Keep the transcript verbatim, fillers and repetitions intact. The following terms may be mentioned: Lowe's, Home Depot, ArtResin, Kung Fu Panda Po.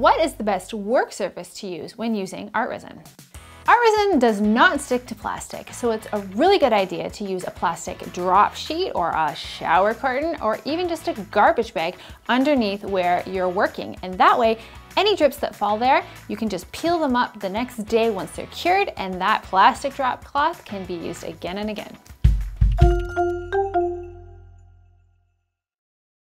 What is the best work surface to use when using ArtResin? ArtResin does not stick to plastic, so it's a really good idea to use a plastic drop sheet or a shower curtain or even just a garbage bag underneath where you're working, and that way any drips that fall there, you can just peel them up the next day once they're cured, and that plastic drop cloth can be used again and again.